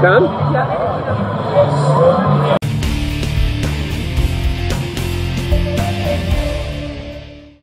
Come.